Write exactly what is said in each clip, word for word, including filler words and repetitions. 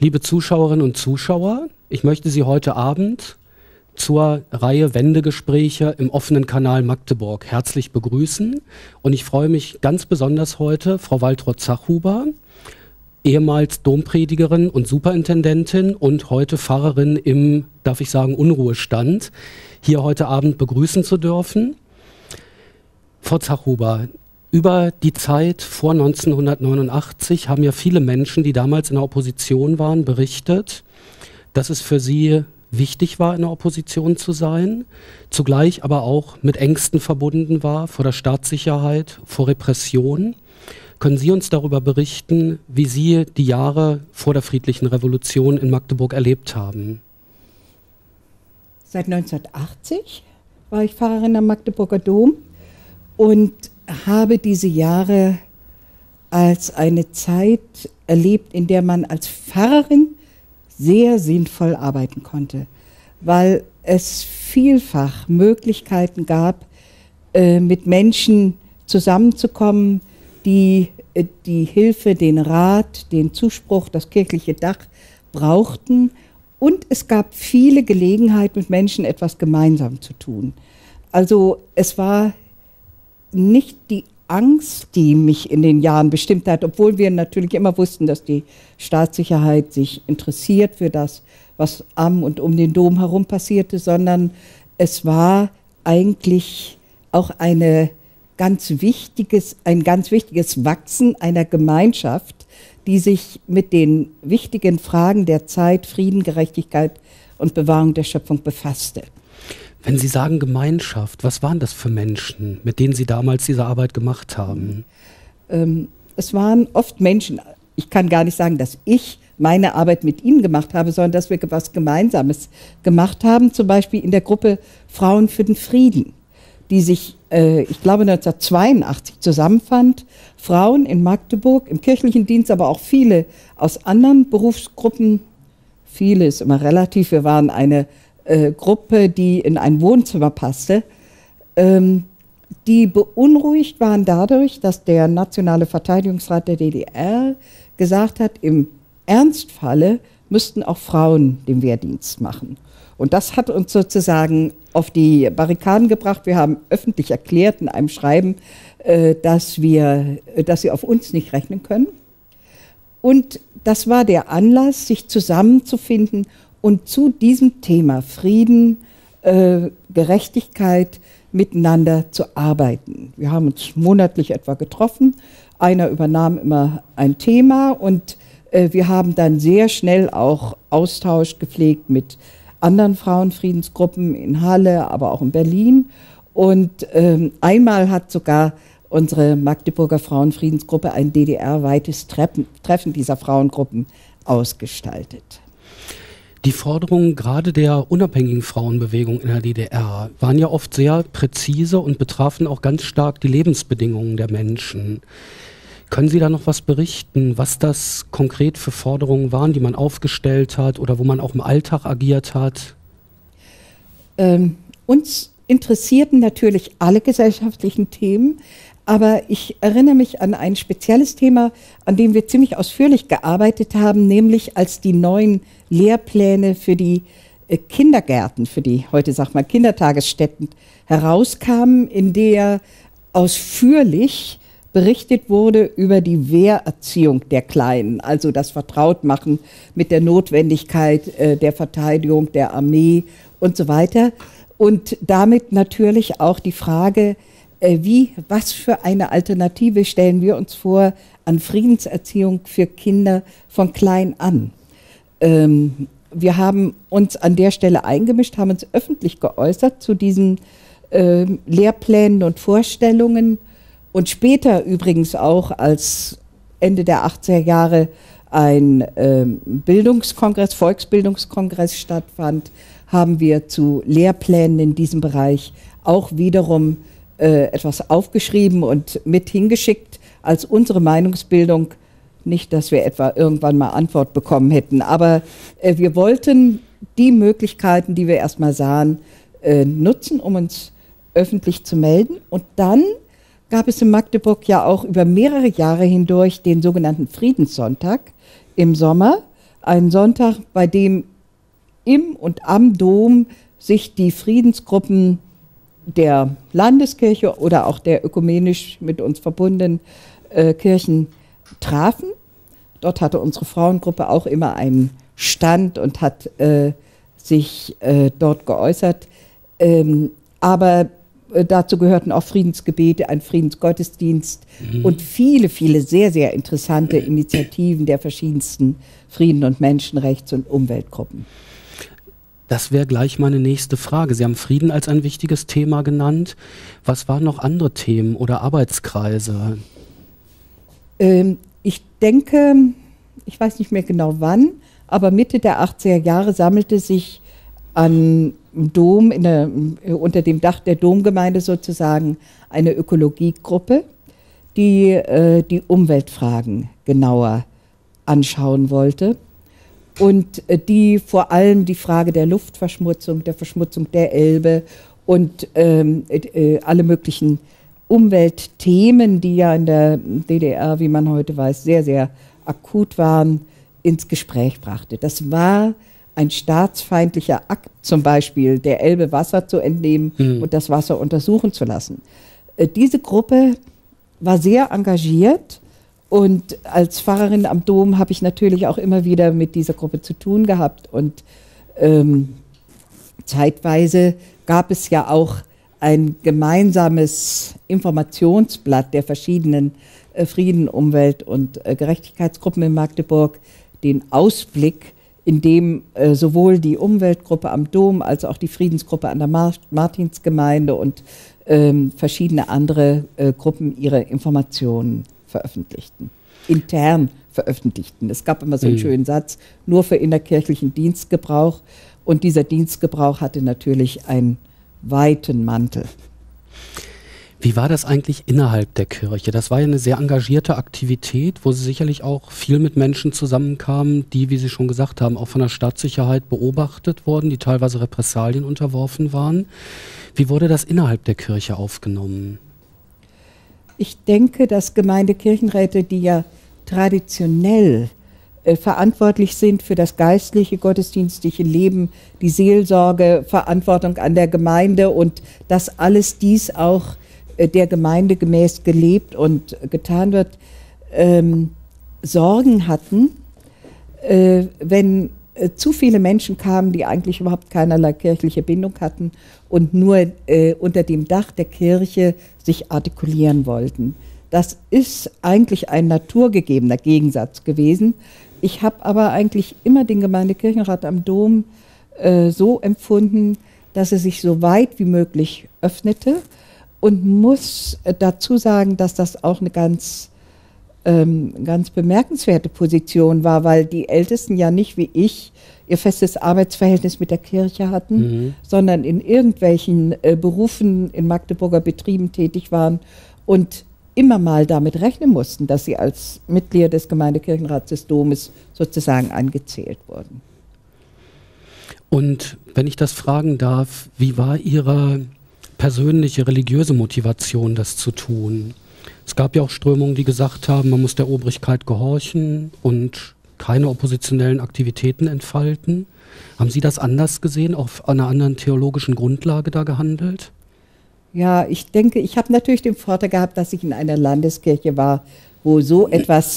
Liebe Zuschauerinnen und Zuschauer, ich möchte Sie heute Abend zur Reihe Wendegespräche im offenen Kanal Magdeburg herzlich begrüßen. Und ich freue mich ganz besonders heute, Frau Waltraud Zachhuber, ehemals Dompredigerin und Superintendentin und heute Pfarrerin im, darf ich sagen, Unruhestand, hier heute Abend begrüßen zu dürfen. Frau Zachhuber, über die Zeit vor neunzehnhundertneunundachtzig haben ja viele Menschen, die damals in der Opposition waren, berichtet, dass es für sie wichtig war, in der Opposition zu sein, zugleich aber auch mit Ängsten verbunden war vor der Staatssicherheit, vor Repression. Können Sie uns darüber berichten, wie Sie die Jahre vor der friedlichen Revolution in Magdeburg erlebt haben? Seit neunzehnhundertachtzig war ich Pfarrerin am Magdeburger Dom und habe diese Jahre als eine Zeit erlebt, in der man als Pfarrerin sehr sinnvoll arbeiten konnte, weil es vielfach Möglichkeiten gab, mit Menschen zusammenzukommen, die die Hilfe, den Rat, den Zuspruch, das kirchliche Dach brauchten. Und es gab viele Gelegenheiten, mit Menschen etwas gemeinsam zu tun. Also es war nicht die Angst, die mich in den Jahren bestimmt hat, obwohl wir natürlich immer wussten, dass die Staatssicherheit sich interessiert für das, was am und um den Dom herum passierte, sondern es war eigentlich auch eine Ganz wichtiges, ein ganz wichtiges Wachsen einer Gemeinschaft, die sich mit den wichtigen Fragen der Zeit, Frieden, Gerechtigkeit und Bewahrung der Schöpfung befasste. Wenn Sie sagen Gemeinschaft, was waren das für Menschen, mit denen Sie damals diese Arbeit gemacht haben? Ähm, es waren oft Menschen, ich kann gar nicht sagen, dass ich meine Arbeit mit Ihnen gemacht habe, sondern dass wir was Gemeinsames gemacht haben, zum Beispiel in der Gruppe Frauen für den Frieden, die sich, äh, ich glaube, neunzehnhundertzweiundachtzig zusammenfand. Frauen in Magdeburg, im kirchlichen Dienst, aber auch viele aus anderen Berufsgruppen. Viele ist immer relativ. Wir waren eine äh, Gruppe, die in ein Wohnzimmer passte, ähm, die beunruhigt waren dadurch, dass der Nationale Verteidigungsrat der D D R gesagt hat, im Ernstfalle müssten auch Frauen den Wehrdienst machen. Und das hat uns sozusagen auf die Barrikaden gebracht. Wir haben öffentlich erklärt in einem Schreiben, dass wir, dass sie auf uns nicht rechnen können. Und das war der Anlass, sich zusammenzufinden und zu diesem Thema Frieden, Gerechtigkeit miteinander zu arbeiten. Wir haben uns monatlich etwa getroffen. Einer übernahm immer ein Thema und wir haben dann sehr schnell auch Austausch gepflegt mit anderen Frauenfriedensgruppen in Halle, aber auch in Berlin. Und ähm, einmal hat sogar unsere Magdeburger Frauenfriedensgruppe ein D D R-weites Treppen, Treffen dieser Frauengruppen ausgestaltet. Die Forderungen gerade der unabhängigen Frauenbewegung in der D D R waren ja oft sehr präzise und betrafen auch ganz stark die Lebensbedingungen der Menschen. Können Sie da noch was berichten, was das konkret für Forderungen waren, die man aufgestellt hat oder wo man auch im Alltag agiert hat? Ähm, uns interessierten natürlich alle gesellschaftlichen Themen, aber ich erinnere mich an ein spezielles Thema, an dem wir ziemlich ausführlich gearbeitet haben, nämlich als die neuen Lehrpläne für die Kindergärten, für die, heute sagt man Kindertagesstätten, herauskamen, in der ausführlich berichtet wurde über die Wehrerziehung der Kleinen, also das Vertrautmachen mit der Notwendigkeit äh, der Verteidigung, der Armee und so weiter. Und damit natürlich auch die Frage, äh, wie, was für eine Alternative stellen wir uns vor an Friedenserziehung für Kinder von klein an. Ähm, wir haben uns an der Stelle eingemischt, haben uns öffentlich geäußert zu diesen äh, Lehrplänen und Vorstellungen. Und später übrigens auch, als Ende der achtziger Jahre ein ähm, Bildungskongress, Volksbildungskongress stattfand, haben wir zu Lehrplänen in diesem Bereich auch wiederum äh, etwas aufgeschrieben und mit hingeschickt als unsere Meinungsbildung. Nicht, dass wir etwa irgendwann mal Antwort bekommen hätten, aber äh, wir wollten die Möglichkeiten, die wir erstmal sahen, äh, nutzen, um uns öffentlich zu melden. Und dann gab es in Magdeburg ja auch über mehrere Jahre hindurch den sogenannten Friedenssonntag im Sommer, Ein Sonntag, bei dem im und am Dom sich die Friedensgruppen der Landeskirche oder auch der ökumenisch mit uns verbundenen äh, Kirchen trafen. Dort hatte unsere Frauengruppe auch immer einen Stand und hat äh, sich äh, dort geäußert. Ähm, aber äh, dazu gehörten auch Friedensgebete, ein Friedensgottesdienst mhm. und viele, viele sehr, sehr interessante Initiativen der verschiedensten Frieden- und Menschenrechts- und Umweltgruppen. Das wäre gleich meine nächste Frage. Sie haben Frieden als ein wichtiges Thema genannt. Was waren noch andere Themen oder Arbeitskreise? Ähm, ich denke, ich weiß nicht mehr genau wann, aber Mitte der achtziger Jahre sammelte sich an Dom, in der, unter dem Dach der Domgemeinde sozusagen, eine Ökologiegruppe, die äh, die Umweltfragen genauer anschauen wollte. Und die vor allem die Frage der Luftverschmutzung, der Verschmutzung der Elbe und ähm, äh, alle möglichen Umweltthemen, die ja in der D D R, wie man heute weiß, sehr, sehr akut waren, ins Gespräch brachte. Das war ein staatsfeindlicher Akt, zum Beispiel der Elbe Wasser zu entnehmen mhm. und das Wasser untersuchen zu lassen. Äh, diese Gruppe war sehr engagiert. Und als Pfarrerin am Dom habe ich natürlich auch immer wieder mit dieser Gruppe zu tun gehabt. Und ähm, zeitweise gab es ja auch ein gemeinsames Informationsblatt der verschiedenen äh, Frieden-, Umwelt- und äh, Gerechtigkeitsgruppen in Magdeburg, den Ausblick, in dem äh, sowohl die Umweltgruppe am Dom als auch die Friedensgruppe an der Mar- Martinsgemeinde und ähm, verschiedene andere äh, Gruppen ihre Informationen veröffentlichten, intern veröffentlichten. Es gab immer so einen mhm. schönen Satz, nur für innerkirchlichen Dienstgebrauch. Und dieser Dienstgebrauch hatte natürlich einen weiten Mantel. Wie war das eigentlich innerhalb der Kirche? Das war ja eine sehr engagierte Aktivität, wo Sie sicherlich auch viel mit Menschen zusammenkamen, die, wie Sie schon gesagt haben, auch von der Staatssicherheit beobachtet wurden, die teilweise Repressalien unterworfen waren. Wie wurde das innerhalb der Kirche aufgenommen? Ich denke, dass Gemeindekirchenräte, die ja traditionell äh, verantwortlich sind für das geistliche, gottesdienstliche Leben, die Seelsorge, Verantwortung an der Gemeinde und dass alles dies auch äh, der Gemeinde gemäß gelebt und getan wird, ähm, Sorgen hatten, äh, wenn äh, zu viele Menschen kamen, die eigentlich überhaupt keinerlei kirchliche Bindung hatten und nur äh, unter dem Dach der Kirche sich artikulieren wollten. Das ist eigentlich ein naturgegebener Gegensatz gewesen. Ich habe aber eigentlich immer den Gemeindekirchenrat am Dom äh, so empfunden, dass er sich so weit wie möglich öffnete, und muss äh, dazu sagen, dass das auch eine ganz, ähm, ganz bemerkenswerte Position war, weil die Ältesten ja nicht wie ich ihr festes Arbeitsverhältnis mit der Kirche hatten, mhm. sondern in irgendwelchen äh, Berufen in Magdeburger Betrieben tätig waren und immer mal damit rechnen mussten, dass sie als Mitglieder des Gemeindekirchenrats des Domes sozusagen angezählt wurden. Und wenn ich das fragen darf, wie war Ihre persönliche religiöse Motivation, das zu tun? Es gab ja auch Strömungen, die gesagt haben, man muss der Obrigkeit gehorchen und keine oppositionellen Aktivitäten entfalten. Haben Sie das anders gesehen, auf einer anderen theologischen Grundlage da gehandelt? Ja, ich denke, ich habe natürlich den Vorteil gehabt, dass ich in einer Landeskirche war, wo so etwas,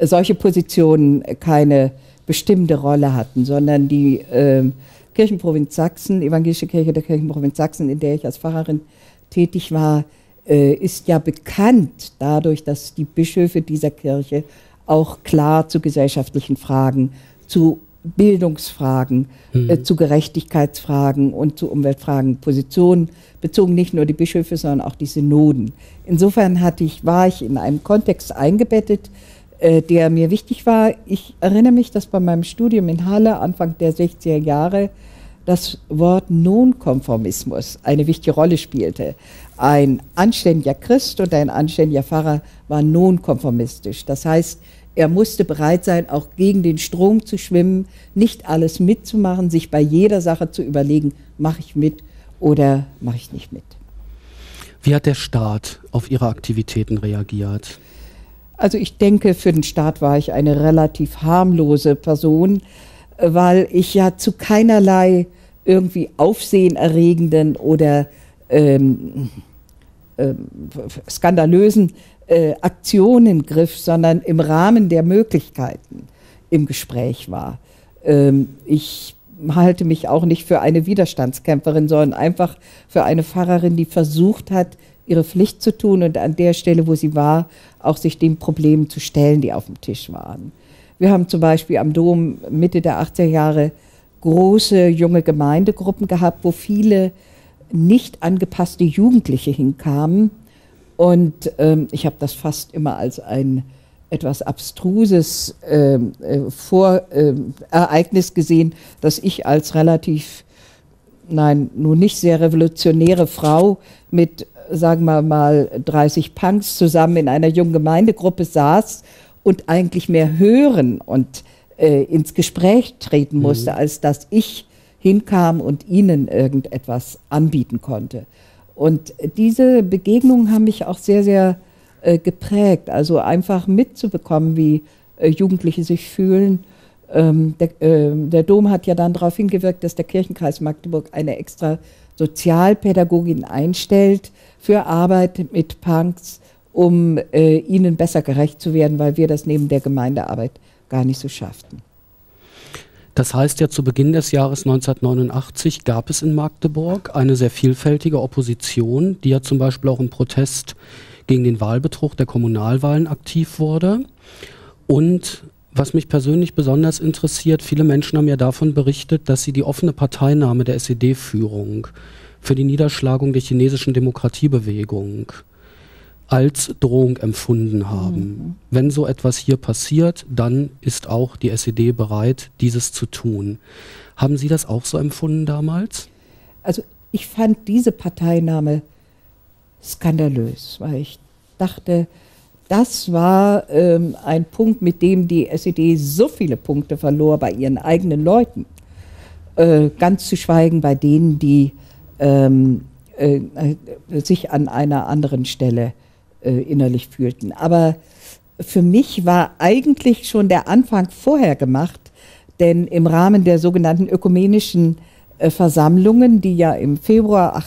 solche Positionen keine bestimmte Rolle hatten, sondern die äh, Kirchenprovinz Sachsen, Evangelische Kirche der Kirchenprovinz Sachsen, in der ich als Pfarrerin tätig war, äh, ist ja bekannt dadurch, dass die Bischöfe dieser Kirche auch klar zu gesellschaftlichen Fragen, zu Bildungsfragen, mhm. äh, zu Gerechtigkeitsfragen und zu Umweltfragen Positionen bezogen, nicht nur die Bischöfe, sondern auch die Synoden. Insofern hatte ich, war ich in einem Kontext eingebettet, äh, der mir wichtig war. Ich erinnere mich, dass bei meinem Studium in Halle Anfang der sechziger Jahre das Wort Nonkonformismus eine wichtige Rolle spielte. Ein anständiger Christ und ein anständiger Pfarrer war nonkonformistisch. Das heißt, er musste bereit sein, auch gegen den Strom zu schwimmen, nicht alles mitzumachen, sich bei jeder Sache zu überlegen, mache ich mit oder mache ich nicht mit. Wie hat der Staat auf Ihre Aktivitäten reagiert? Also ich denke, für den Staat war ich eine relativ harmlose Person, weil ich ja zu keinerlei irgendwie aufsehenerregenden oder ähm, ähm, skandalösen äh, Aktionen griff, sondern im Rahmen der Möglichkeiten im Gespräch war. Ähm, ich halte mich auch nicht für eine Widerstandskämpferin, sondern einfach für eine Pfarrerin, die versucht hat, ihre Pflicht zu tun und an der Stelle, wo sie war, auch sich den Problemen zu stellen, die auf dem Tisch waren. Wir haben zum Beispiel am Dom Mitte der achtziger Jahre große junge Gemeindegruppen gehabt, wo viele nicht angepasste Jugendliche hinkamen. Und ähm, ich habe das fast immer als ein etwas abstruses ähm, äh, Vor, ähm, Ereignis gesehen, dass ich als relativ, nein, nun nicht sehr revolutionäre Frau mit, sagen wir mal, dreißig Punks zusammen in einer jungen Gemeindegruppe saß und eigentlich mehr hören und äh, ins Gespräch treten musste, mhm. als dass ich hinkam und ihnen irgendetwas anbieten konnte. Und diese Begegnungen haben mich auch sehr, sehr äh, geprägt. Also einfach mitzubekommen, wie äh, Jugendliche sich fühlen. Ähm, der, äh, der Dom hat ja dann darauf hingewirkt, dass der Kirchenkreis Magdeburg eine extra Sozialpädagogin einstellt für Arbeit mit Punks, um äh, ihnen besser gerecht zu werden, weil wir das neben der Gemeindearbeit gar nicht so schafften. Das heißt ja, zu Beginn des Jahres neunzehnhundertneunundachtzig gab es in Magdeburg eine sehr vielfältige Opposition, die ja zum Beispiel auch im Protest gegen den Wahlbetrug der Kommunalwahlen aktiv wurde. Und was mich persönlich besonders interessiert, viele Menschen haben ja davon berichtet, dass sie die offene Parteinahme der S E D-Führung für die Niederschlagung der chinesischen Demokratiebewegung als Drohung empfunden haben. Mhm. Wenn so etwas hier passiert, dann ist auch die S E D bereit, dieses zu tun. Haben Sie das auch so empfunden damals? Also ich fand diese Parteinahme skandalös, weil ich dachte, das war ähm, ein Punkt, mit dem die S E D so viele Punkte verlor bei ihren eigenen Leuten. Äh, ganz zu schweigen bei denen, die ähm, äh, sich an einer anderen Stelle äh, innerlich fühlten. Aber für mich war eigentlich schon der Anfang vorher gemacht, denn im Rahmen der sogenannten ökumenischen äh, Versammlungen, die ja im Februar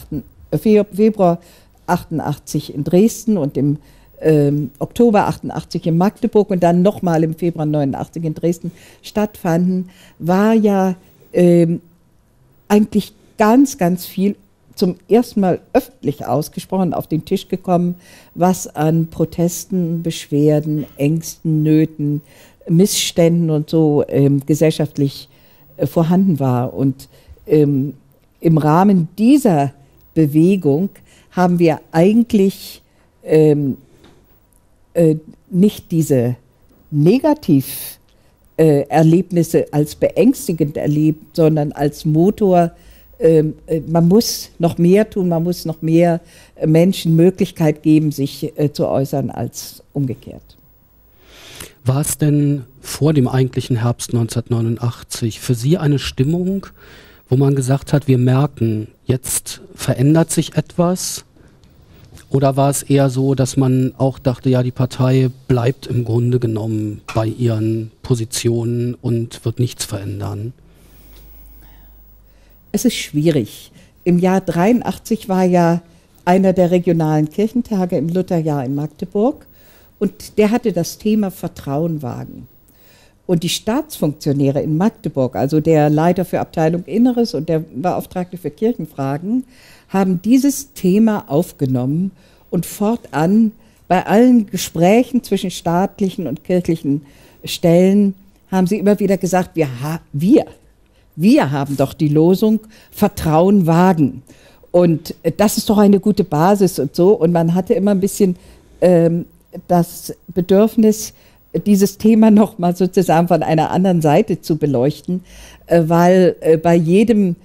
achtundachtzig in Dresden und im Ähm, Oktober achtundachtzig in Magdeburg und dann nochmal im Februar neunundachtzig in Dresden stattfanden, war ja ähm, eigentlich ganz, ganz viel zum ersten Mal öffentlich ausgesprochen auf den Tisch gekommen, was an Protesten, Beschwerden, Ängsten, Nöten, Missständen und so ähm, gesellschaftlich äh, vorhanden war. Und ähm, im Rahmen dieser Bewegung haben wir eigentlich ähm, nicht diese Negativerlebnisse als beängstigend erlebt, sondern als Motor. Man muss noch mehr tun, man muss noch mehr Menschen Möglichkeit geben, sich zu äußern, als umgekehrt. War es denn vor dem eigentlichen Herbst neunzehnhundertneunundachtzig für Sie eine Stimmung, wo man gesagt hat, wir merken, jetzt verändert sich etwas? Oder war es eher so, dass man auch dachte, ja, die Partei bleibt im Grunde genommen bei ihren Positionen und wird nichts verändern? Es ist schwierig. Im Jahr dreiundachtzig war ja einer der regionalen Kirchentage im Lutherjahr in Magdeburg und der hatte das Thema Vertrauen wagen. Und die Staatsfunktionäre in Magdeburg, also der Leiter für Abteilung Inneres und der Beauftragte für Kirchenfragen, haben dieses Thema aufgenommen und fortan bei allen Gesprächen zwischen staatlichen und kirchlichen Stellen haben sie immer wieder gesagt, wir, wir, wir haben doch die Losung Vertrauen wagen. Und das ist doch eine gute Basis und so. Und man hatte immer ein bisschen ähm, das Bedürfnis, dieses Thema nochmal sozusagen von einer anderen Seite zu beleuchten, weil bei jedem,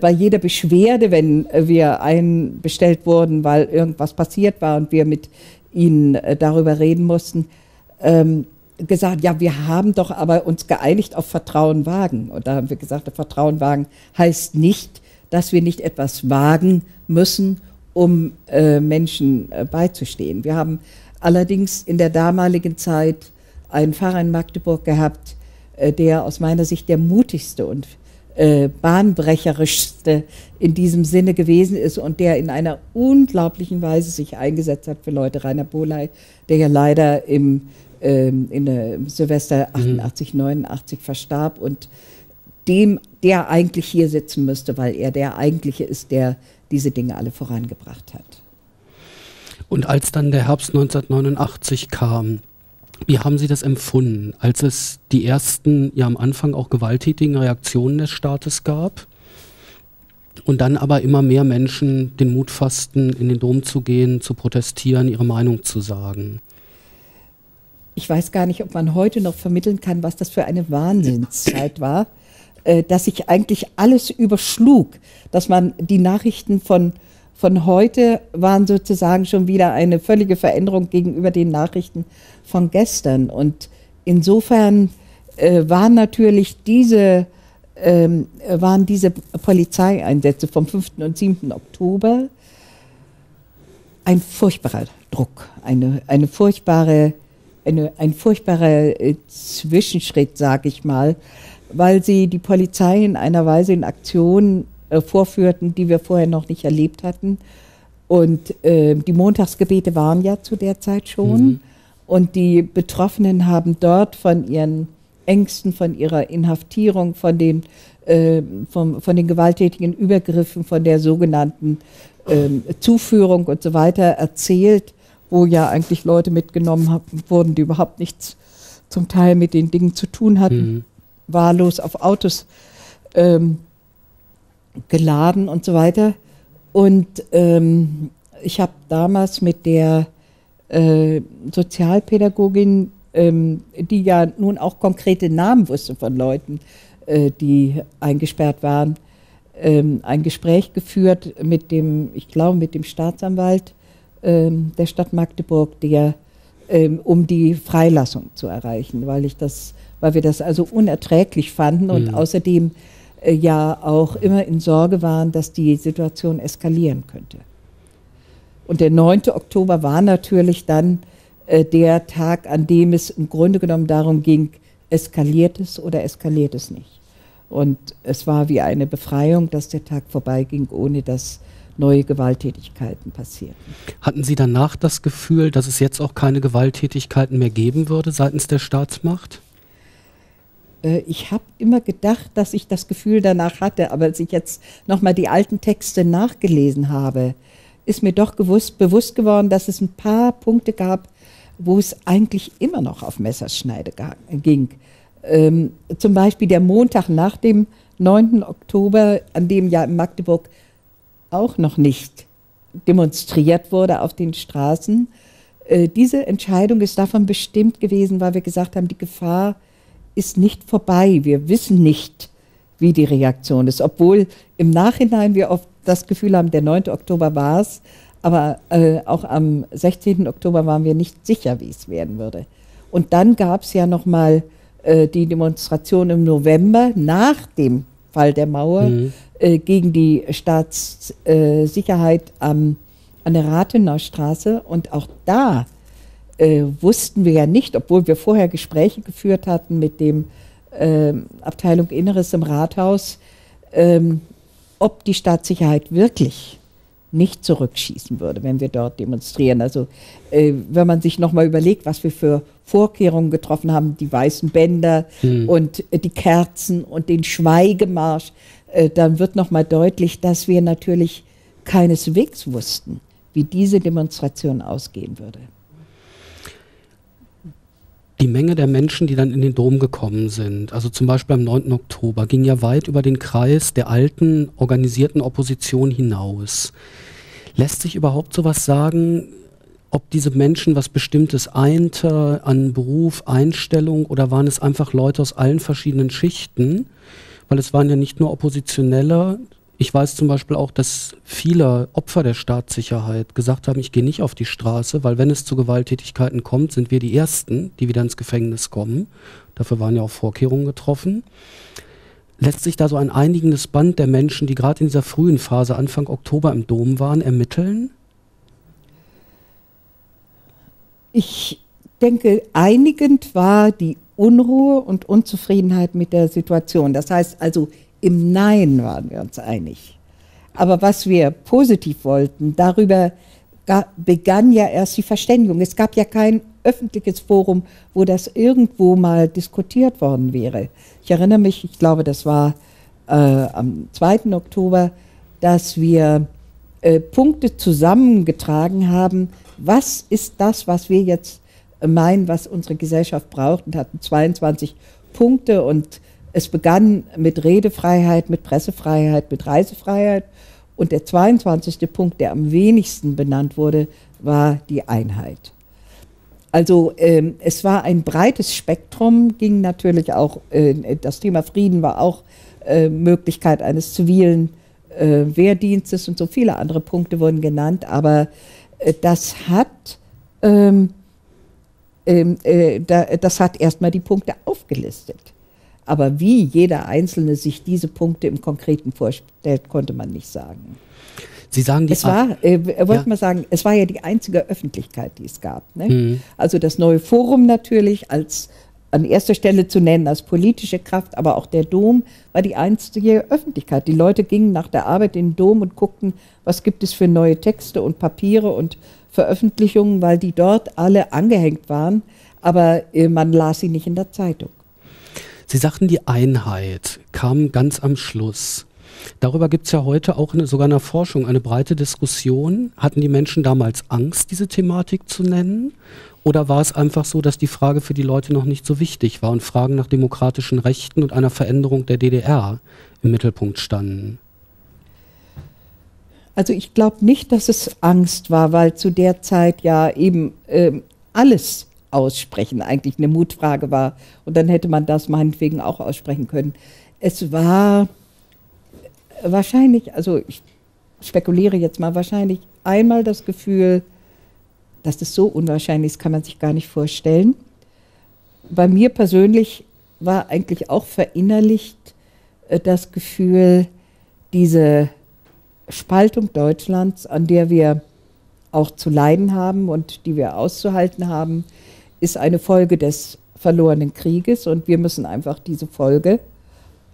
bei jeder Beschwerde, wenn wir einbestellt wurden, weil irgendwas passiert war und wir mit ihnen darüber reden mussten, gesagt, ja, wir haben doch aber uns geeinigt auf Vertrauen wagen. Und da haben wir gesagt, Vertrauen wagen heißt nicht, dass wir nicht etwas wagen müssen, um Menschen beizustehen. Wir haben allerdings in der damaligen Zeit einen Pfarrer in Magdeburg gehabt, der aus meiner Sicht der mutigste und äh, bahnbrecherischste in diesem Sinne gewesen ist und der in einer unglaublichen Weise sich eingesetzt hat für Leute. Rainer Bohley, der ja leider im, ähm, in der Silvester achtundachtzig, neunundachtzig verstarb und dem, der eigentlich hier sitzen müsste, weil er der eigentliche ist, der diese Dinge alle vorangebracht hat. Und als dann der Herbst neunzehnhundertneunundachtzig kam, wie haben Sie das empfunden, als es die ersten, ja am Anfang auch gewalttätigen Reaktionen des Staates gab und dann aber immer mehr Menschen den Mut fassten, in den Dom zu gehen, zu protestieren, ihre Meinung zu sagen? Ich weiß gar nicht, ob man heute noch vermitteln kann, was das für eine Wahnsinnszeit war, äh, dass sich eigentlich alles überschlug, dass man die Nachrichten von Von heute waren sozusagen schon wieder eine völlige Veränderung gegenüber den Nachrichten von gestern. Und insofern äh, waren natürlich diese, ähm, waren diese Polizeieinsätze vom fünften und siebten Oktober ein furchtbarer Druck, eine, eine furchtbare, eine, ein furchtbarer äh, Zwischenschritt, sage ich mal, weil sie die Polizei in einer Weise in Aktion vorführten, die wir vorher noch nicht erlebt hatten. Und äh, die Montagsgebete waren ja zu der Zeit schon. Mhm. Und die Betroffenen haben dort von ihren Ängsten, von ihrer Inhaftierung, von den, äh, vom, von den gewalttätigen Übergriffen, von der sogenannten äh, Zuführung und so weiter erzählt, wo ja eigentlich Leute mitgenommen haben, wurden, die überhaupt nichts zum Teil mit den Dingen zu tun hatten, mhm. wahllos auf Autos ähm, geladen und so weiter. Und ähm, ich habe damals mit der äh, Sozialpädagogin, ähm, die ja nun auch konkrete Namen wusste von Leuten, äh, die eingesperrt waren, ähm, ein Gespräch geführt mit dem, ich glaube, mit dem Staatsanwalt ähm, der Stadt Magdeburg, der ähm, um die Freilassung zu erreichen, weil ich das, weil wir das also unerträglich fanden und mhm. außerdem ja auch immer in Sorge waren, dass die Situation eskalieren könnte. Und der neunte Oktober war natürlich dann äh, der Tag, an dem es im Grunde genommen darum ging, eskaliert es oder eskaliert es nicht. Und es war wie eine Befreiung, dass der Tag vorbeiging, ohne dass neue Gewalttätigkeiten passierten. Hatten Sie danach das Gefühl, dass es jetzt auch keine Gewalttätigkeiten mehr geben würde seitens der Staatsmacht? Ich habe immer gedacht, dass ich das Gefühl danach hatte, aber als ich jetzt nochmal die alten Texte nachgelesen habe, ist mir doch gewusst, bewusst geworden, dass es ein paar Punkte gab, wo es eigentlich immer noch auf Messerschneide ging. Ähm, zum Beispiel der Montag nach dem neunten Oktober, an dem ja in Magdeburg auch noch nicht demonstriert wurde auf den Straßen. Äh, diese Entscheidung ist davon bestimmt gewesen, weil wir gesagt haben, die Gefahr ist nicht vorbei. Wir wissen nicht, wie die Reaktion ist, obwohl im Nachhinein wir oft das Gefühl haben, der neunte Oktober war es, aber äh, auch am sechzehnten Oktober waren wir nicht sicher, wie es werden würde. Und dann gab es ja nochmal äh, die Demonstration im November nach dem Fall der Mauer mhm. äh, gegen die Staatssicherheit äh, an der Rathenaustraße, und auch da Äh, wussten wir ja nicht, obwohl wir vorher Gespräche geführt hatten mit dem äh, Abteilung Inneres im Rathaus, ähm, ob die Staatssicherheit wirklich nicht zurückschießen würde, wenn wir dort demonstrieren. Also äh, wenn man sich nochmal überlegt, was wir für Vorkehrungen getroffen haben, die weißen Bänder hm. und äh, die Kerzen und den Schweigemarsch, äh, dann wird nochmal deutlich, dass wir natürlich keineswegs wussten, wie diese Demonstration ausgehen würde. Die Menge der Menschen, die dann in den Dom gekommen sind, also zum Beispiel am neunten Oktober, ging ja weit über den Kreis der alten, organisierten Opposition hinaus. Lässt sich überhaupt sowas sagen, ob diese Menschen was Bestimmtes einte, an Beruf, Einstellung, oder waren es einfach Leute aus allen verschiedenen Schichten? Weil es waren ja nicht nur Oppositionelle. Ich weiß zum Beispiel auch, dass viele Opfer der Staatssicherheit gesagt haben, ich gehe nicht auf die Straße, weil wenn es zu Gewalttätigkeiten kommt, sind wir die Ersten, die wieder ins Gefängnis kommen. Dafür waren ja auch Vorkehrungen getroffen. Lässt sich da so ein einigendes Band der Menschen, die gerade in dieser frühen Phase, Anfang Oktober im Dom waren, ermitteln? Ich denke, einigend war die Unruhe und Unzufriedenheit mit der Situation. Das heißt also, im Nein waren wir uns einig. Aber was wir positiv wollten, darüber begann ja erst die Verständigung. Es gab ja kein öffentliches Forum, wo das irgendwo mal diskutiert worden wäre. Ich erinnere mich, ich glaube, das war äh, am zweiten Oktober, dass wir äh, Punkte zusammengetragen haben. Was ist das, was wir jetzt meinen, was unsere Gesellschaft braucht? Und hatten zweiundzwanzig Punkte, und es begann mit Redefreiheit, mit Pressefreiheit, mit Reisefreiheit. Und der zweiundzwanzigste Punkt, der am wenigsten benannt wurde, war die Einheit. Also ähm, es war ein breites Spektrum, ging natürlich auch, äh, das Thema Frieden war auch äh, Möglichkeit eines zivilen äh, Wehrdienstes, und so viele andere Punkte wurden genannt, aber äh, das hat, ähm, äh, da, das hat erstmal die Punkte aufgelistet. Aber wie jeder Einzelne sich diese Punkte im Konkreten vorstellt, konnte man nicht sagen. Sie sagen, die es war, äh, äh, wollte ja. mal sagen, es war ja die einzige Öffentlichkeit, die es gab. Ne? Mhm. Also das Neue Forum natürlich als an erster Stelle zu nennen als politische Kraft, aber auch der Dom war die einzige Öffentlichkeit. Die Leute gingen nach der Arbeit in den Dom und guckten, was gibt es für neue Texte und Papiere und Veröffentlichungen, weil die dort alle angehängt waren, aber äh, man las sie nicht in der Zeitung. Sie sagten, die Einheit kam ganz am Schluss. Darüber gibt es ja heute auch eine, sogar in der Forschung eine breite Diskussion. Hatten die Menschen damals Angst, diese Thematik zu nennen? Oder war es einfach so, dass die Frage für die Leute noch nicht so wichtig war und Fragen nach demokratischen Rechten und einer Veränderung der D D R im Mittelpunkt standen? Also ich glaube nicht, dass es Angst war, weil zu der Zeit ja eben ähm, alles aussprechen eigentlich eine Mutfrage war. Und dann hätte man das meinetwegen auch aussprechen können. Es war wahrscheinlich, also ich spekuliere jetzt mal, wahrscheinlich einmal das Gefühl, dass es so unwahrscheinlich ist, kann man sich gar nicht vorstellen. Bei mir persönlich war eigentlich auch verinnerlicht das Gefühl, diese Spaltung Deutschlands, an der wir auch zu leiden haben und die wir auszuhalten haben, ist eine Folge des verlorenen Krieges, und wir müssen einfach diese Folge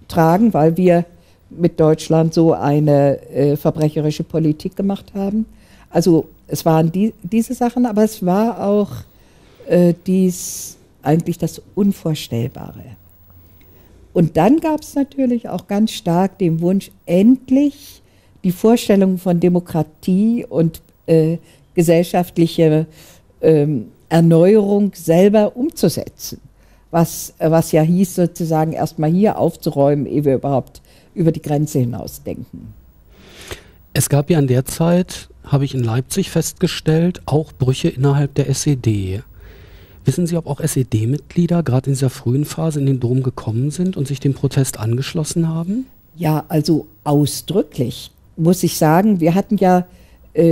tragen, weil wir mit Deutschland so eine äh, verbrecherische Politik gemacht haben. Also es waren die, diese Sachen, aber es war auch äh, dies eigentlich das Unvorstellbare. Und dann gab es natürlich auch ganz stark den Wunsch, endlich die Vorstellung von Demokratie und äh, gesellschaftliche ähm, Erneuerung selber umzusetzen, was, was ja hieß, sozusagen erstmal hier aufzuräumen, ehe wir überhaupt über die Grenze hinaus denken. Es gab ja an der Zeit, habe ich in Leipzig festgestellt, auch Brüche innerhalb der S E D. Wissen Sie, ob auch S E D-Mitglieder gerade in dieser frühen Phase in den Dom gekommen sind und sich dem Protest angeschlossen haben? Ja, also ausdrücklich muss ich sagen, wir hatten ja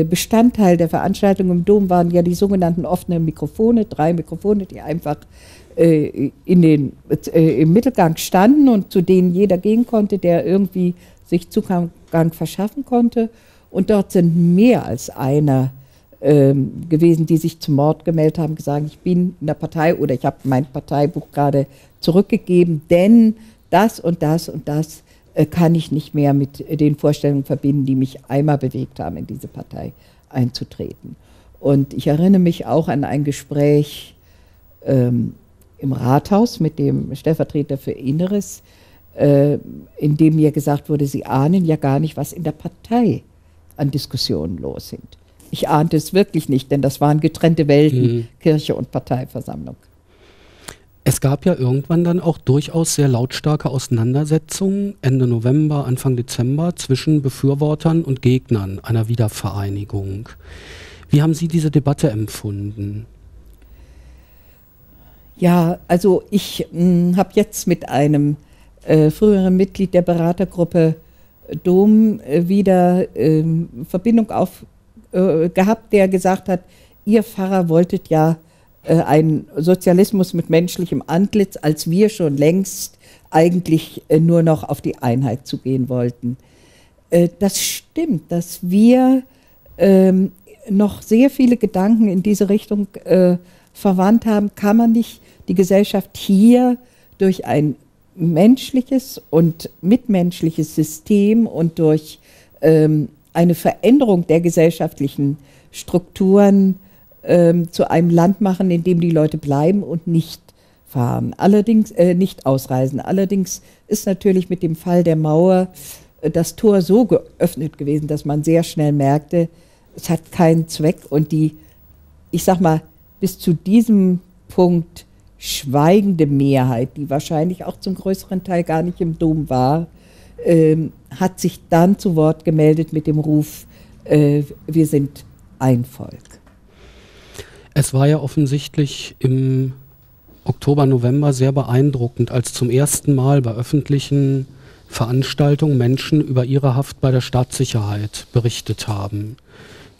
Bestandteil der Veranstaltung im Dom waren ja die sogenannten offenen Mikrofone, drei Mikrofone, die einfach äh, in den, äh, im Mittelgang standen und zu denen jeder gehen konnte, der irgendwie sich Zugang verschaffen konnte. Und dort sind mehr als einer ähm, gewesen, die sich zum Mord gemeldet haben, gesagt, ich bin in der Partei oder ich habe mein Parteibuch gerade zurückgegeben, denn das und das und das kann ich nicht mehr mit den Vorstellungen verbinden, die mich einmal bewegt haben, in diese Partei einzutreten. Und ich erinnere mich auch an ein Gespräch ähm, im Rathaus mit dem Stellvertreter für Inneres, äh, in dem mir gesagt wurde, Sie ahnen ja gar nicht, was in der Partei an Diskussionen los sind. Ich ahnte es wirklich nicht, denn das waren getrennte Welten, mhm. Kirche und Parteiversammlung. Es gab ja irgendwann dann auch durchaus sehr lautstarke Auseinandersetzungen Ende November, Anfang Dezember zwischen Befürwortern und Gegnern einer Wiedervereinigung. Wie haben Sie diese Debatte empfunden? Ja, also ich habe jetzt mit einem äh, früheren Mitglied der Beratergruppe Dom äh, wieder äh, Verbindung auf, äh, gehabt, der gesagt hat, ihr Pfarrer wolltet ja ein Sozialismus mit menschlichem Antlitz, als wir schon längst eigentlich nur noch auf die Einheit zugehen wollten. Das stimmt, dass wir noch sehr viele Gedanken in diese Richtung äh, verwandt haben, kann man nicht die Gesellschaft hier durch ein menschliches und mitmenschliches System und durch ähm, eine Veränderung der gesellschaftlichen Strukturen ähm, zu einem Land machen, in dem die Leute bleiben und nicht fahren, allerdings äh, nicht ausreisen. Allerdings ist natürlich mit dem Fall der Mauer äh, das Tor so geöffnet gewesen, dass man sehr schnell merkte, es hat keinen Zweck, und die, ich sag mal, bis zu diesem Punkt schweigende Mehrheit, die wahrscheinlich auch zum größeren Teil gar nicht im Dom war, ähm, hat sich dann zu Wort gemeldet mit dem Ruf, äh, wir sind ein Volk. Es war ja offensichtlich im Oktober, November sehr beeindruckend, als zum ersten Mal bei öffentlichen Veranstaltungen Menschen über ihre Haft bei der Staatssicherheit berichtet haben.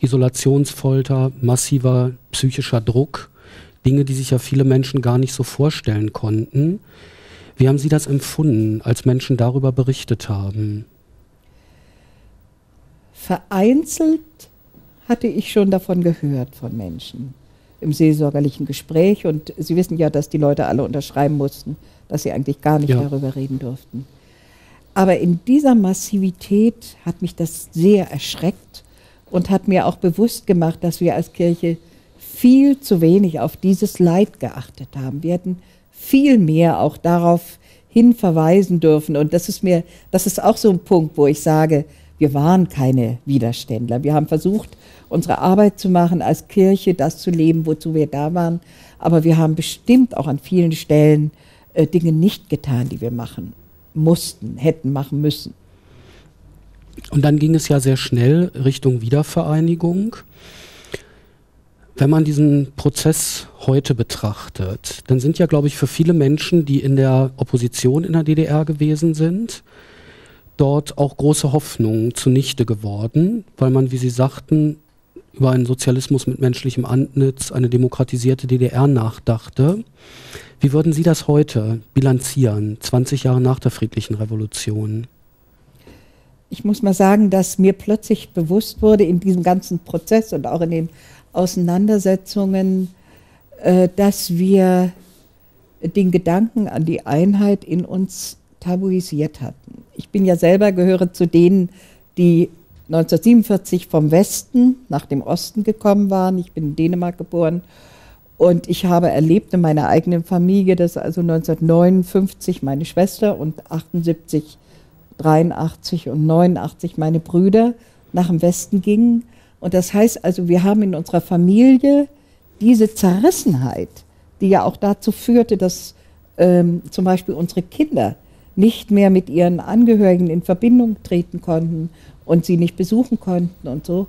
Isolationsfolter, massiver psychischer Druck, Dinge, die sich ja viele Menschen gar nicht so vorstellen konnten. Wie haben Sie das empfunden, als Menschen darüber berichtet haben? Vereinzelt hatte ich schon davon gehört, von Menschen im seelsorgerlichen Gespräch. Und Sie wissen ja, dass die Leute alle unterschreiben mussten, dass sie eigentlich gar nicht ja. darüber reden durften. Aber in dieser Massivität hat mich das sehr erschreckt und hat mir auch bewusst gemacht, dass wir als Kirche viel zu wenig auf dieses Leid geachtet haben. Wir hätten viel mehr auch darauf hin verweisen dürfen. Und das ist mir, das ist auch so ein Punkt, wo ich sage, wir waren keine Widerständler. Wir haben versucht, unsere Arbeit zu machen, als Kirche das zu leben, wozu wir da waren. Aber wir haben bestimmt auch an vielen Stellen äh, Dinge nicht getan, die wir machen mussten, hätten machen müssen. Und dann ging es ja sehr schnell Richtung Wiedervereinigung. Wenn man diesen Prozess heute betrachtet, dann sind ja, glaube ich, für viele Menschen, die in der Opposition in der D D R gewesen sind, dort auch große Hoffnungen zunichte geworden, weil man, wie Sie sagten, über einen Sozialismus mit menschlichem Antlitz, eine demokratisierte D D R nachdachte. Wie würden Sie das heute bilanzieren, zwanzig Jahre nach der Friedlichen Revolution? Ich muss mal sagen, dass mir plötzlich bewusst wurde in diesem ganzen Prozess und auch in den Auseinandersetzungen, dass wir den Gedanken an die Einheit in uns tabuisiert hatten. Ich bin ja selber, gehöre zu denen, die neunzehnhundertsiebenundvierzig vom Westen nach dem Osten gekommen waren. Ich bin in Dänemark geboren und ich habe erlebt in meiner eigenen Familie, dass also neunzehnhundertneunundfünfzig meine Schwester und achtundsiebzig, dreiundachtzig und neunundachtzig meine Brüder nach dem Westen gingen. Und das heißt also, wir haben in unserer Familie diese Zerrissenheit, die ja auch dazu führte, dass ähm, zum Beispiel unsere Kinder nicht mehr mit ihren Angehörigen in Verbindung treten konnten und sie nicht besuchen konnten und so.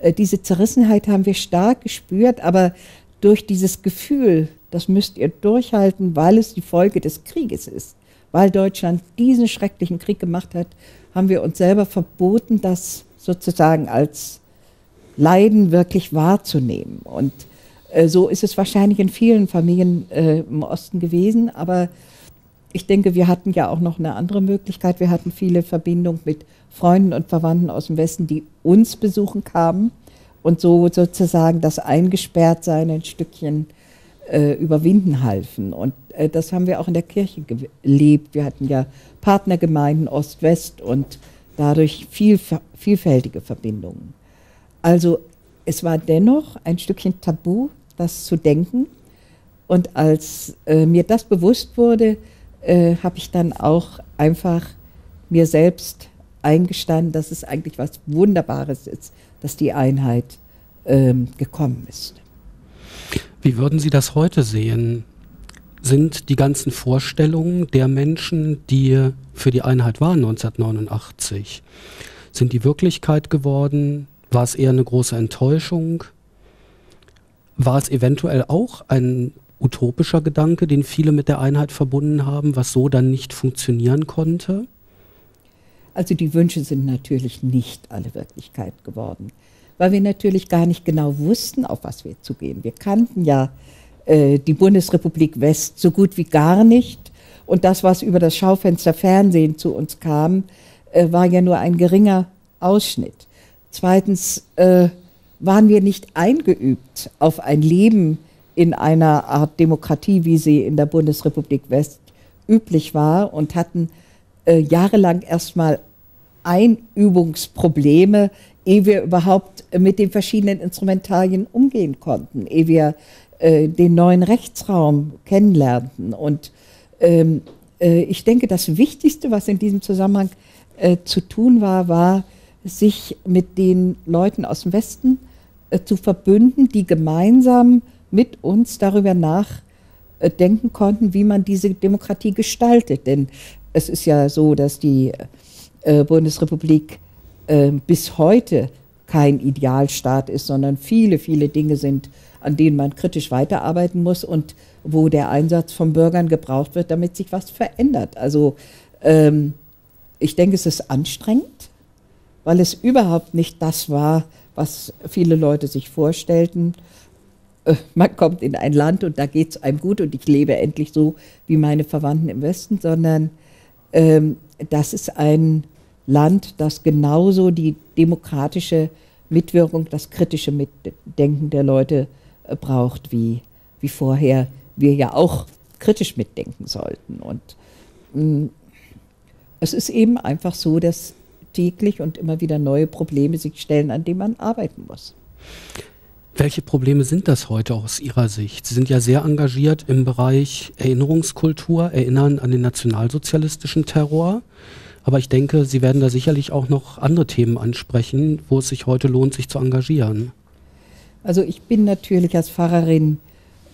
Äh, diese Zerrissenheit haben wir stark gespürt, aber durch dieses Gefühl, das müsst ihr durchhalten, weil es die Folge des Krieges ist, weil Deutschland diesen schrecklichen Krieg gemacht hat, haben wir uns selber verboten, das sozusagen als Leiden wirklich wahrzunehmen. Und äh, so ist es wahrscheinlich in vielen Familien äh, im Osten gewesen. Aber ich denke, wir hatten ja auch noch eine andere Möglichkeit. Wir hatten viele Verbindungen mit Freunden und Verwandten aus dem Westen, die uns besuchen kamen. Und so sozusagen das Eingesperrtsein ein Stückchen äh, überwinden halfen. Und äh, das haben wir auch in der Kirche gelebt. Wir hatten ja Partnergemeinden Ost-West und dadurch viel, vielfältige Verbindungen. Also es war dennoch ein Stückchen tabu, das zu denken. Und als äh, mir das bewusst wurde, äh, habe ich dann auch einfach mir selbst eingestanden, dass es eigentlich was Wunderbares ist, dass die Einheit ähm, gekommen ist. Wie würden Sie das heute sehen? Sind die ganzen Vorstellungen der Menschen, die für die Einheit waren neunzehnhundertneunundachtzig, sind die Wirklichkeit geworden? War es eher eine große Enttäuschung? War es eventuell auch ein utopischer Gedanke, den viele mit der Einheit verbunden haben, was so dann nicht funktionieren konnte? Also die Wünsche sind natürlich nicht alle Wirklichkeit geworden, weil wir natürlich gar nicht genau wussten, auf was wir zugehen. Wir kannten ja äh, die Bundesrepublik West so gut wie gar nicht. Und das, was über das Schaufenster Fernsehen zu uns kam, äh, war ja nur ein geringer Ausschnitt. Zweitens äh, waren wir nicht eingeübt auf ein Leben in einer Art Demokratie, wie sie in der Bundesrepublik West üblich war, und hatten äh, jahrelang erstmal Einübungsprobleme, ehe wir überhaupt mit den verschiedenen Instrumentarien umgehen konnten, ehe wir äh, den neuen Rechtsraum kennenlernten. Und ähm, äh, ich denke, das Wichtigste, was in diesem Zusammenhang äh, zu tun war, war, sich mit den Leuten aus dem Westen äh, zu verbünden, die gemeinsam mit uns darüber nachdenken konnten, wie man diese Demokratie gestaltet. Denn es ist ja so, dass die äh, Bundesrepublik äh, bis heute kein Idealstaat ist, sondern viele, viele Dinge sind, an denen man kritisch weiterarbeiten muss und wo der Einsatz von Bürgern gebraucht wird, damit sich was verändert. Also ähm, ich denke, es ist anstrengend, weil es überhaupt nicht das war, was viele Leute sich vorstellten. Man kommt in ein Land und da geht es einem gut und ich lebe endlich so wie meine Verwandten im Westen, sondern ähm, das ist ein Land, das genauso die demokratische Mitwirkung, das kritische Mitdenken der Leute äh, braucht, wie, wie vorher wir ja auch kritisch mitdenken sollten. Und mh, es ist eben einfach so, dass täglich und immer wieder neue Probleme sich stellen, an denen man arbeiten muss. Welche Probleme sind das heute aus Ihrer Sicht? Sie sind ja sehr engagiert im Bereich Erinnerungskultur, erinnern an den nationalsozialistischen Terror. Aber ich denke, Sie werden da sicherlich auch noch andere Themen ansprechen, wo es sich heute lohnt, sich zu engagieren. Also ich bin natürlich als Pfarrerin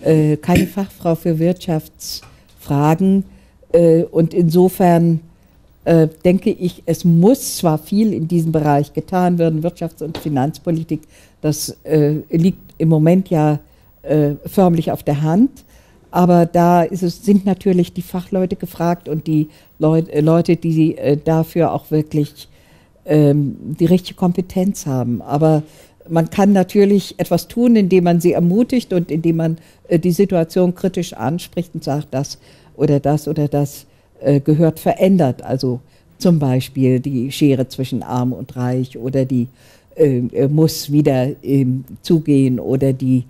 äh, keine Fachfrau für Wirtschaftsfragen äh, und insofern Äh, denke ich, es muss zwar viel in diesem Bereich getan werden, Wirtschafts- und Finanzpolitik, das äh, liegt im Moment ja äh, förmlich auf der Hand, aber da ist es, sind natürlich die Fachleute gefragt und die Leu Leute, die äh, dafür auch wirklich ähm, die richtige Kompetenz haben. Aber man kann natürlich etwas tun, indem man sie ermutigt und indem man äh, die Situation kritisch anspricht und sagt, das oder das oder das gehört verändert, also zum Beispiel die Schere zwischen Arm und Reich oder die äh, muss wieder äh, zugehen oder die,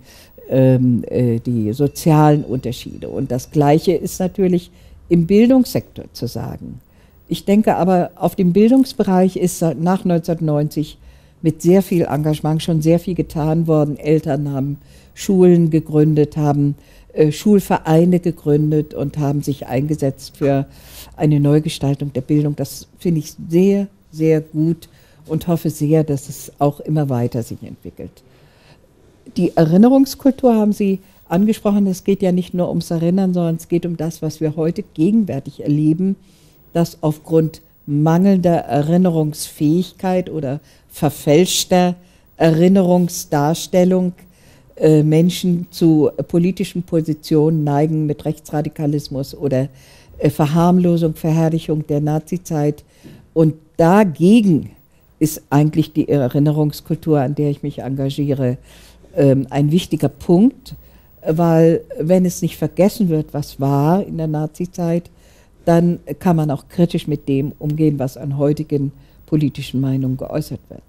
ähm, äh, die sozialen Unterschiede. Und das Gleiche ist natürlich im Bildungssektor zu sagen. Ich denke aber, auf dem Bildungsbereich ist nach neunzehnhundertneunzig mit sehr viel Engagement schon sehr viel getan worden. Eltern haben Schulen gegründet, haben Schulvereine gegründet und haben sich eingesetzt für eine Neugestaltung der Bildung. Das finde ich sehr, sehr gut und hoffe sehr, dass es auch immer weiter sich entwickelt. Die Erinnerungskultur haben Sie angesprochen. Es geht ja nicht nur ums Erinnern, sondern es geht um das, was wir heute gegenwärtig erleben, das aufgrund mangelnder Erinnerungsfähigkeit oder verfälschter Erinnerungsdarstellung Menschen zu politischen Positionen neigen, mit Rechtsradikalismus oder Verharmlosung, Verherrlichung der Nazizeit. Und dagegen ist eigentlich die Erinnerungskultur, an der ich mich engagiere, ein wichtiger Punkt, weil wenn es nicht vergessen wird, was war in der Nazizeit, dann kann man auch kritisch mit dem umgehen, was an heutigen politischen Meinungen geäußert wird.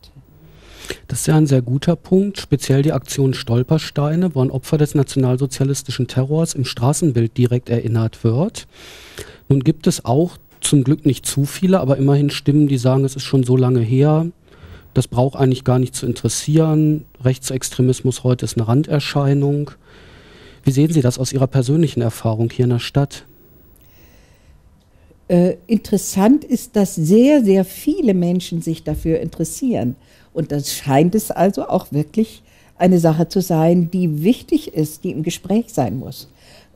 Das ist ja ein sehr guter Punkt, speziell die Aktion Stolpersteine, wo an Opfer des nationalsozialistischen Terrors im Straßenbild direkt erinnert wird. Nun gibt es auch zum Glück nicht zu viele, aber immerhin Stimmen, die sagen, es ist schon so lange her, das braucht eigentlich gar nicht zu interessieren, Rechtsextremismus heute ist eine Randerscheinung. Wie sehen Sie das aus Ihrer persönlichen Erfahrung hier in der Stadt? Äh, interessant ist, dass sehr, sehr viele Menschen sich dafür interessieren. Und das scheint es also auch wirklich eine Sache zu sein, die wichtig ist, die im Gespräch sein muss.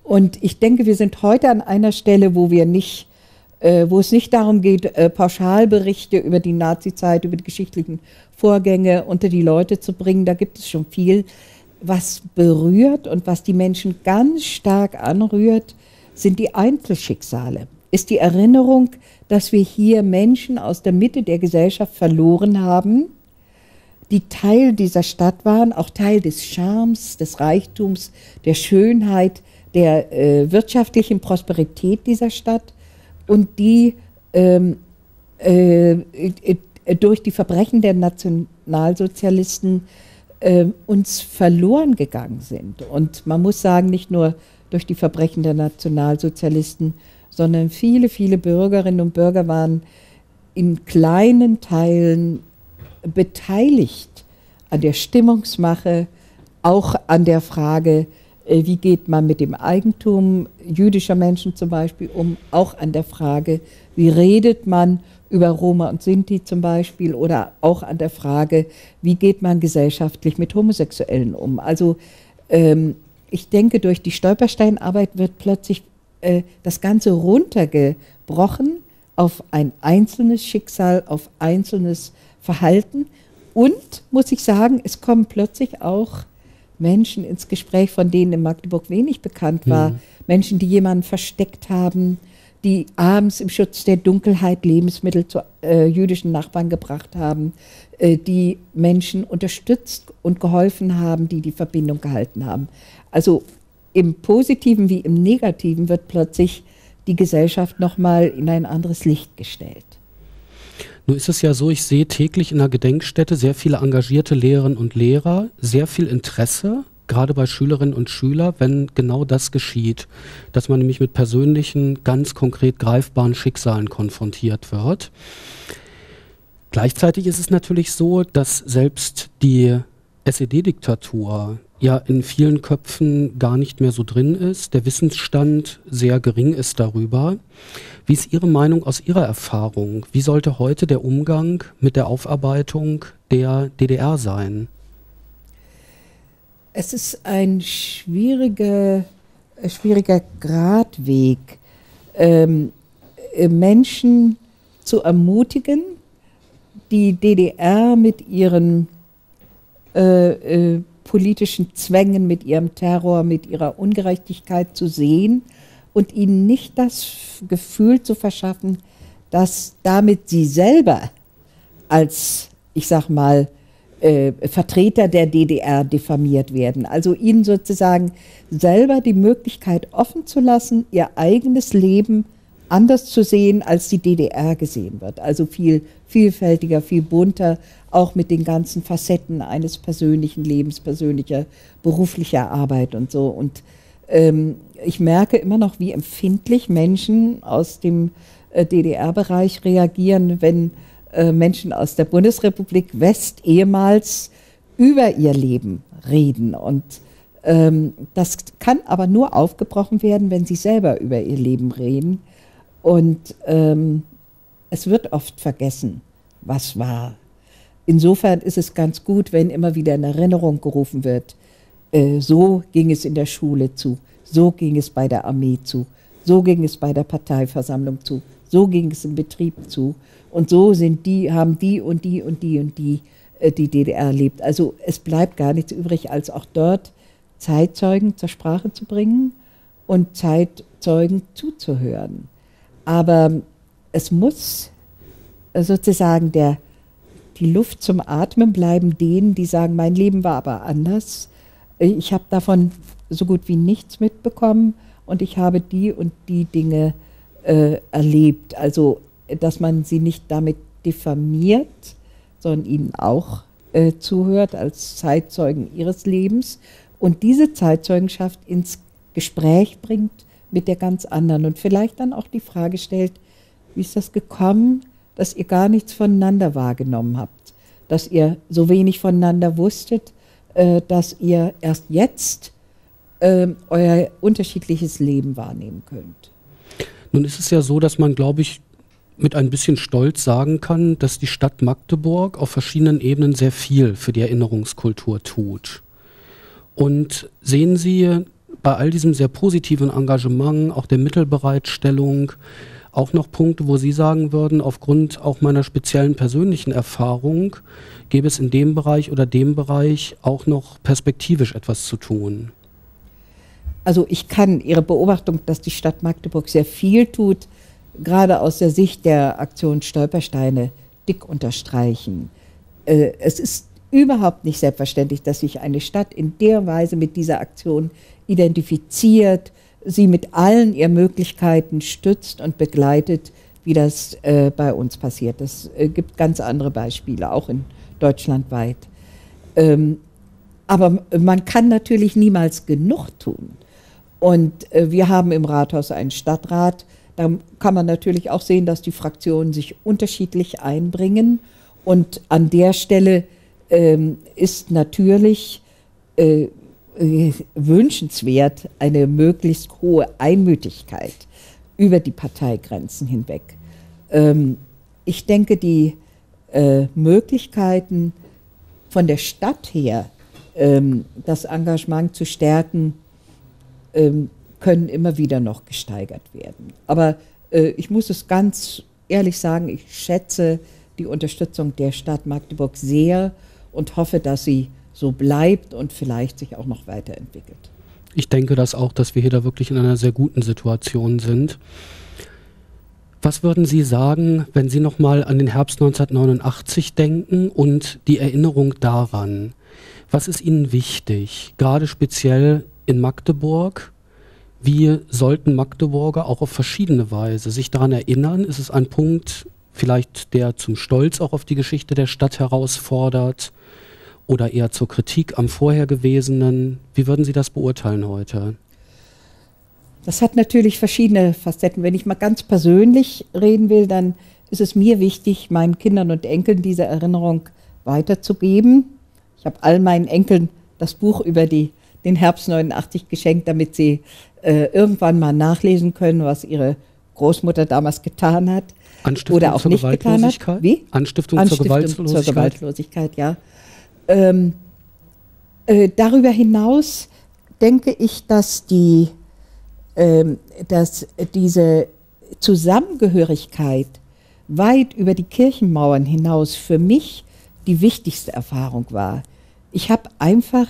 Und ich denke, wir sind heute an einer Stelle, wo wir nicht, äh, wo es nicht darum geht, äh, Pauschalberichte über die Nazizeit, über die geschichtlichen Vorgänge unter die Leute zu bringen. Da gibt es schon viel, was berührt und was die Menschen ganz stark anrührt, sind die Einzelschicksale. Ist die Erinnerung, dass wir hier Menschen aus der Mitte der Gesellschaft verloren haben, die Teil dieser Stadt waren, auch Teil des Charmes, des Reichtums, der Schönheit, der äh, wirtschaftlichen Prosperität dieser Stadt und die ähm, äh, äh, durch die Verbrechen der Nationalsozialisten äh, uns verloren gegangen sind. Und man muss sagen, nicht nur durch die Verbrechen der Nationalsozialisten, sondern viele, viele Bürgerinnen und Bürger waren in kleinen Teilen beteiligt an der Stimmungsmache, auch an der Frage, wie geht man mit dem Eigentum jüdischer Menschen zum Beispiel um, auch an der Frage, wie redet man über Roma und Sinti zum Beispiel, oder auch an der Frage, wie geht man gesellschaftlich mit Homosexuellen um. Also ähm, ich denke, durch die Stolpersteinarbeit wird plötzlich äh, das Ganze runtergebrochen auf ein einzelnes Schicksal, auf einzelnes Verhalten. Und, muss ich sagen, es kommen plötzlich auch Menschen ins Gespräch, von denen in Magdeburg wenig bekannt war. Mhm. Menschen, die jemanden versteckt haben, die abends im Schutz der Dunkelheit Lebensmittel zu äh, jüdischen Nachbarn gebracht haben, äh, die Menschen unterstützt und geholfen haben, die die Verbindung gehalten haben. Also im Positiven wie im Negativen wird plötzlich die Gesellschaft nochmal in ein anderes Licht gestellt. Nun ist es ja so, ich sehe täglich in der Gedenkstätte sehr viele engagierte Lehrerinnen und Lehrer, sehr viel Interesse, gerade bei Schülerinnen und Schülern, wenn genau das geschieht, dass man nämlich mit persönlichen, ganz konkret greifbaren Schicksalen konfrontiert wird. Gleichzeitig ist es natürlich so, dass selbst die S E D-Diktatur ja in vielen Köpfen gar nicht mehr so drin ist, der Wissensstand sehr gering ist darüber. Wie ist Ihre Meinung aus Ihrer Erfahrung? Wie sollte heute der Umgang mit der Aufarbeitung der D D R sein? Es ist ein schwieriger, schwieriger Gradweg, ähm, Menschen zu ermutigen, die D D R mit ihren äh, äh, politischen Zwängen, mit ihrem Terror, mit ihrer Ungerechtigkeit zu sehen und ihnen nicht das Gefühl zu verschaffen, dass damit sie selber als, ich sag mal, äh, Vertreter der D D R diffamiert werden. Also ihnen sozusagen selber die Möglichkeit offen zu lassen, ihr eigenes Leben anders zu sehen, als die D D R gesehen wird. Also viel vielfältiger, viel bunter, auch mit den ganzen Facetten eines persönlichen Lebens, persönlicher, beruflicher Arbeit und so. Und ähm, ich merke immer noch, wie empfindlich Menschen aus dem äh, D D R-Bereich reagieren, wenn äh, Menschen aus der Bundesrepublik West ehemals über ihr Leben reden. Und ähm, das kann aber nur aufgebrochen werden, wenn sie selber über ihr Leben reden. Und ähm, es wird oft vergessen, was war. Insofern ist es ganz gut, wenn immer wieder in Erinnerung gerufen wird, äh, so ging es in der Schule zu, so ging es bei der Armee zu, so ging es bei der Parteiversammlung zu, so ging es im Betrieb zu und so sind die, haben die und die und die und die äh, die D D R erlebt. Also es bleibt gar nichts übrig, als auch dort Zeitzeugen zur Sprache zu bringen und Zeitzeugen zuzuhören. Aber es muss sozusagen der, die Luft zum Atmen bleiben denen, die sagen, mein Leben war aber anders. Ich habe davon so gut wie nichts mitbekommen und ich habe die und die Dinge äh, erlebt. Also, dass man sie nicht damit diffamiert, sondern ihnen auch äh, zuhört als Zeitzeugen ihres Lebens und diese Zeitzeugenschaft ins Gespräch bringt mit der ganz anderen und vielleicht dann auch die Frage stellt, wie ist das gekommen, dass ihr gar nichts voneinander wahrgenommen habt, dass ihr so wenig voneinander wusstet, äh, dass ihr erst jetzt äh, euer unterschiedliches Leben wahrnehmen könnt. Nun ist es ja so, dass man, glaube ich, mit ein bisschen Stolz sagen kann, dass die Stadt Magdeburg auf verschiedenen Ebenen sehr viel für die Erinnerungskultur tut. Und sehen Sie bei all diesem sehr positiven Engagement, auch der Mittelbereitstellung, auch noch Punkte, wo Sie sagen würden, aufgrund auch meiner speziellen persönlichen Erfahrung, gäbe es in dem Bereich oder dem Bereich auch noch perspektivisch etwas zu tun? Also ich kann Ihre Beobachtung, dass die Stadt Magdeburg sehr viel tut, gerade aus der Sicht der Aktion Stolpersteine dick unterstreichen. Äh, es ist überhaupt nicht selbstverständlich, dass sich eine Stadt in der Weise mit dieser Aktion identifiziert, sie mit allen ihren Möglichkeiten stützt und begleitet, wie das äh, bei uns passiert. Es äh, gibt ganz andere Beispiele, auch in deutschlandweit. Ähm, Aber man kann natürlich niemals genug tun. Und äh, wir haben im Rathaus einen Stadtrat. Da kann man natürlich auch sehen, dass die Fraktionen sich unterschiedlich einbringen. Und an der Stelle ähm, ist natürlich äh, äh, wünschenswert eine möglichst hohe Einmütigkeit über die Parteigrenzen hinweg. Ähm, ich denke, die äh, Möglichkeiten von der Stadt her, ähm, das Engagement zu stärken, ähm, können immer wieder noch gesteigert werden. Aber äh, ich muss es ganz ehrlich sagen, ich schätze die Unterstützung der Stadt Magdeburg sehr und hoffe, dass sie so bleibt und vielleicht sich auch noch weiterentwickelt. Ich denke das auch, dass wir hier da wirklich in einer sehr guten Situation sind. Was würden Sie sagen, wenn Sie nochmal an den Herbst neunzehnhundertneunundachtzig denken und die Erinnerung daran? Was ist Ihnen wichtig, gerade speziell in Magdeburg? Wie sollten Magdeburger auch auf verschiedene Weise sich daran erinnern? Ist es ein Punkt, vielleicht der zum Stolz auch auf die Geschichte der Stadt herausfordert oder eher zur Kritik am Vorhergewesenen? Wie würden Sie das beurteilen heute? Das hat natürlich verschiedene Facetten. Wenn ich mal ganz persönlich reden will, dann ist es mir wichtig, meinen Kindern und Enkeln diese Erinnerung weiterzugeben. Ich habe all meinen Enkeln das Buch über die, den Herbst neunundachtzig geschenkt, damit sie äh, irgendwann mal nachlesen können, was ihre Großmutter damals getan hat. Anstiftung oder auch zur nicht getan hat. Wie? Anstiftung, Anstiftung zur Gewaltlosigkeit. Zur Gewaltlosigkeit, ja. Ähm, äh, darüber hinaus denke ich, dass, die, ähm, dass diese Zusammengehörigkeit weit über die Kirchenmauern hinaus für mich die wichtigste Erfahrung war. Ich habe einfach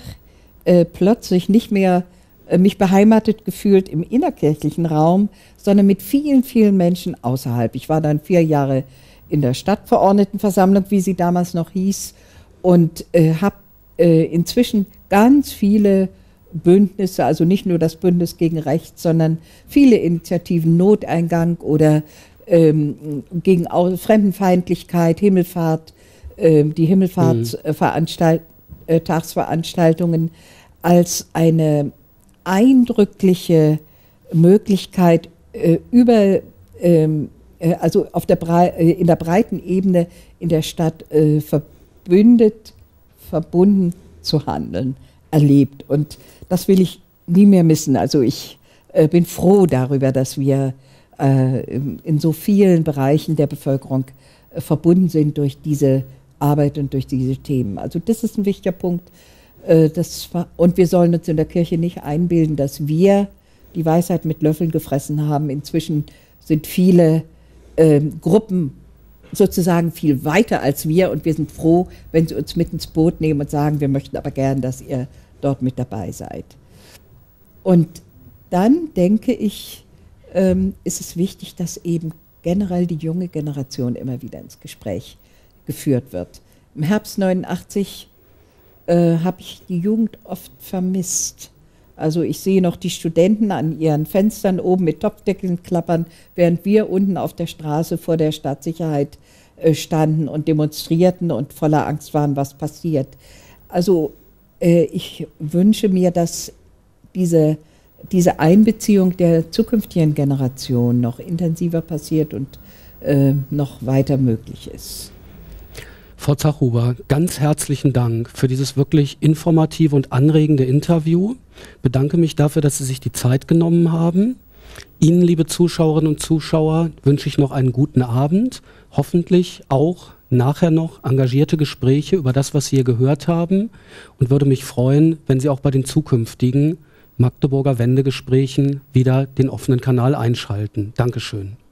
äh, plötzlich nicht mehr äh, mich beheimatet gefühlt im innerkirchlichen Raum, sondern mit vielen, vielen Menschen außerhalb. Ich war dann vier Jahre in der Stadtverordnetenversammlung, wie sie damals noch hieß, und äh, habe äh, inzwischen ganz viele Bündnisse, also nicht nur das Bündnis gegen Rechts, sondern viele Initiativen, Noteingang oder ähm, gegen Fremdenfeindlichkeit, Himmelfahrt, äh, die Himmelfahrtstagsveranstaltungen mhm. äh, als eine eindrückliche Möglichkeit, äh, über, äh, also auf der Bre- in der breiten Ebene in der Stadt äh, verbunden. Verbündet, verbunden zu handeln, erlebt. Und das will ich nie mehr missen. Also ich äh, bin froh darüber, dass wir äh, in so vielen Bereichen der Bevölkerung äh, verbunden sind durch diese Arbeit und durch diese Themen. Also das ist ein wichtiger Punkt. Äh, das war, und wir sollen uns in der Kirche nicht einbilden, dass wir die Weisheit mit Löffeln gefressen haben. Inzwischen sind viele äh, Gruppen sozusagen viel weiter als wir und wir sind froh, wenn sie uns mit ins Boot nehmen und sagen, wir möchten aber gern, dass ihr dort mit dabei seid. Und dann denke ich, ähm, ist es wichtig, dass eben generell die junge Generation immer wieder ins Gespräch geführt wird. Im Herbst neunundachtzig äh, habe ich die Jugend oft vermisst. Also ich sehe noch die Studenten an ihren Fenstern oben mit Topfdeckeln klappern, während wir unten auf der Straße vor der Staatssicherheit äh, standen und demonstrierten und voller Angst waren, was passiert. Also äh, ich wünsche mir, dass diese, diese Einbeziehung der zukünftigen Generation noch intensiver passiert und äh, noch weiter möglich ist. Frau Zachhuber, ganz herzlichen Dank für dieses wirklich informative und anregende Interview. Ich bedanke mich dafür, dass Sie sich die Zeit genommen haben. Ihnen, liebe Zuschauerinnen und Zuschauer, wünsche ich noch einen guten Abend. Hoffentlich auch nachher noch engagierte Gespräche über das, was Sie hier gehört haben. Und würde mich freuen, wenn Sie auch bei den zukünftigen Magdeburger Wendegesprächen wieder den offenen Kanal einschalten. Dankeschön.